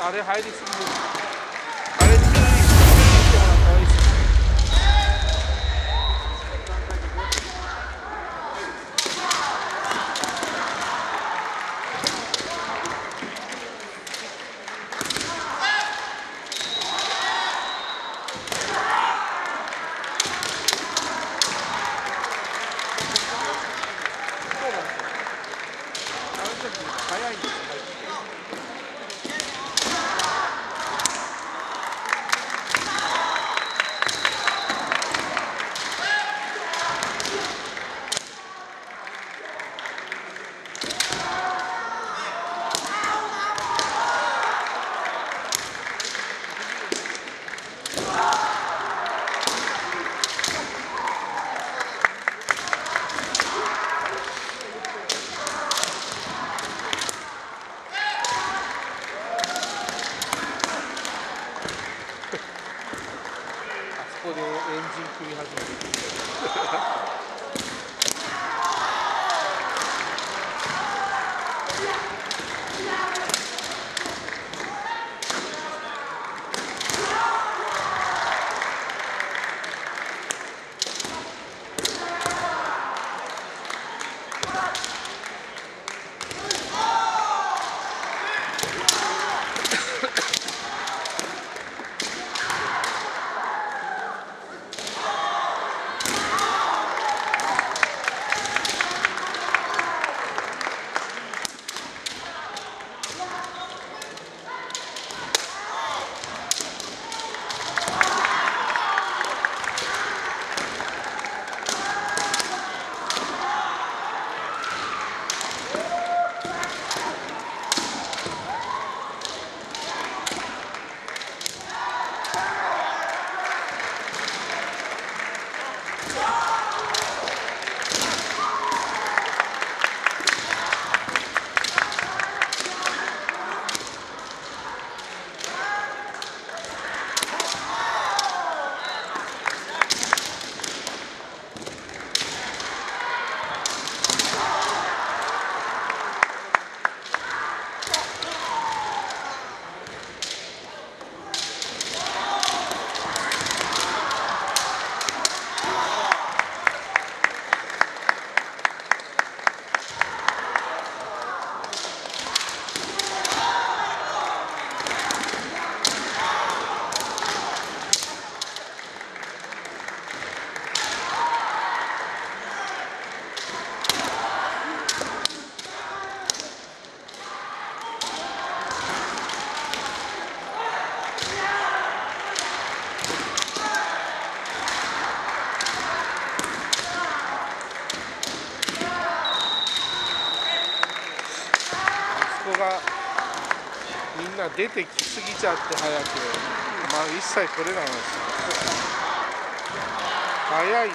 아래 하이드 있습니다.出てきすぎちゃって早く、まあ一切取れないんです早い。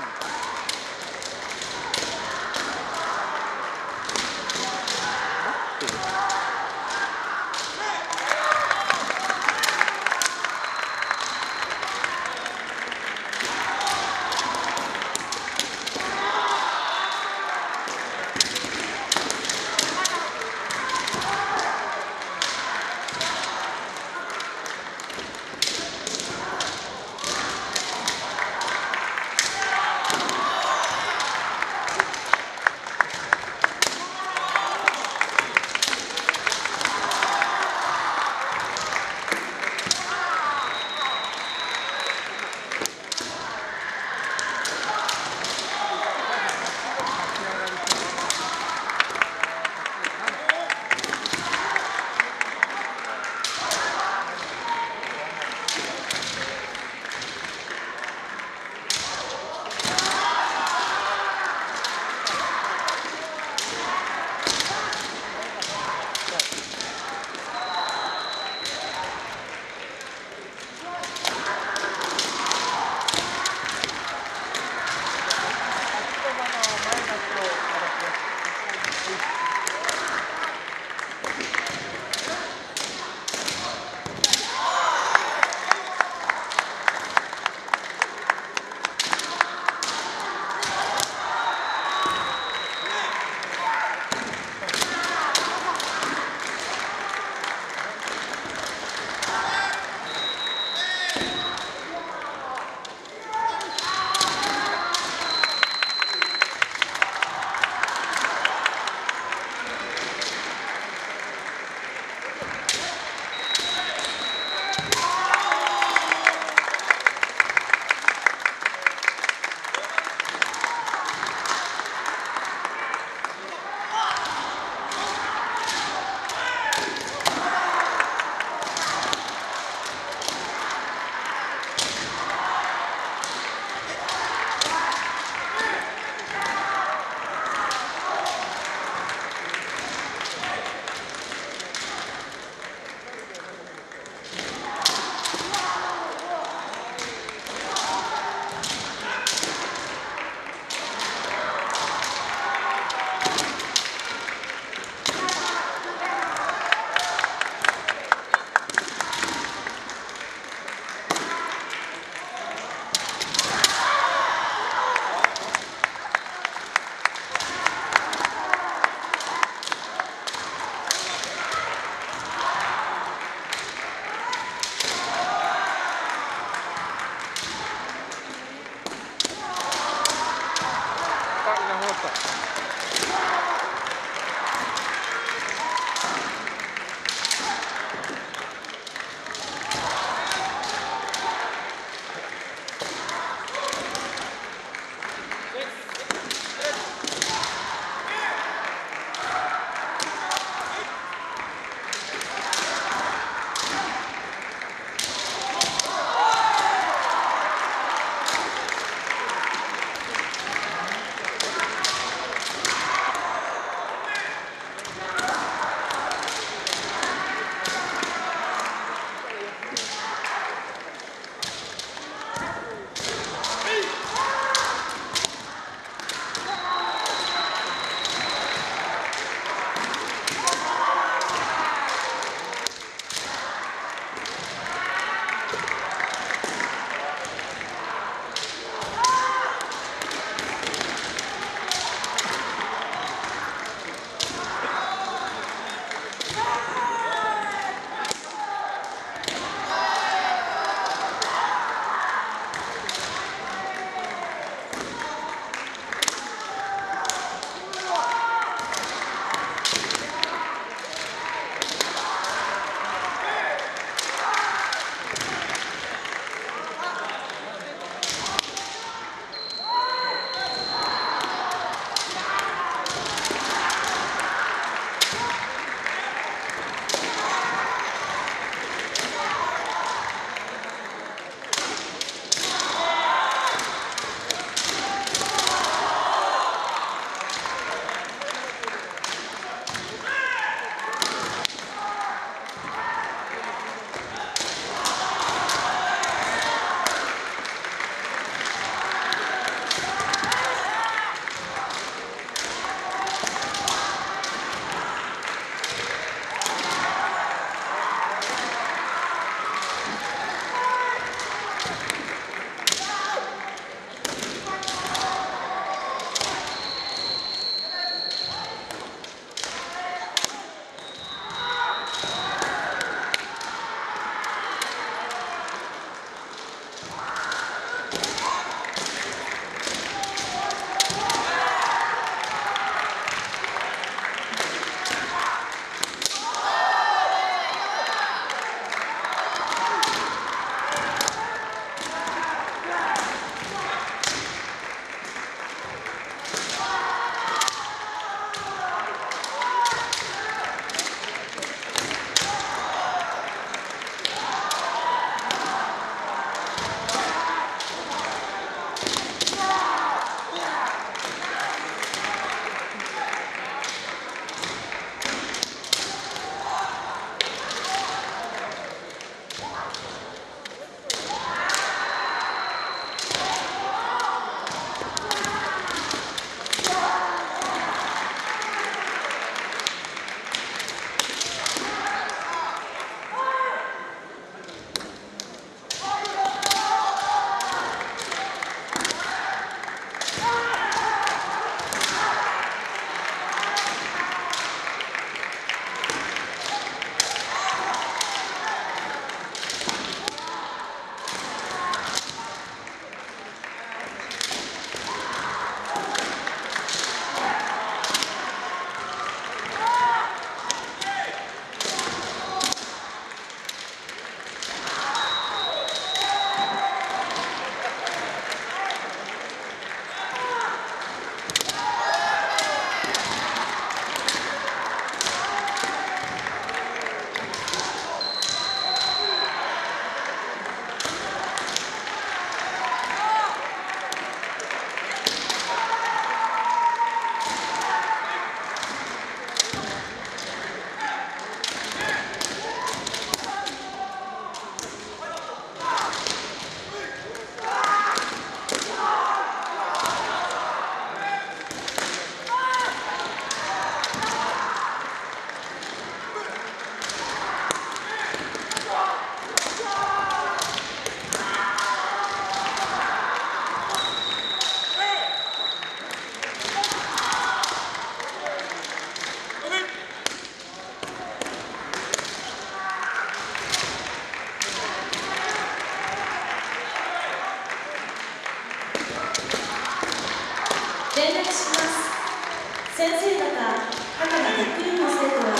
先生方、母がてっくりの生徒は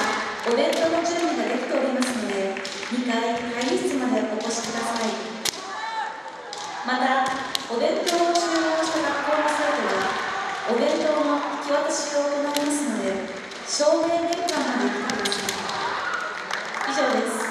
お弁当の準備ができておりますので、2階会議室までお越しください。また、お弁当を注文した学校の生徒はお弁当の引き渡しを行いますので、正面玄関まで行ってください。以上です。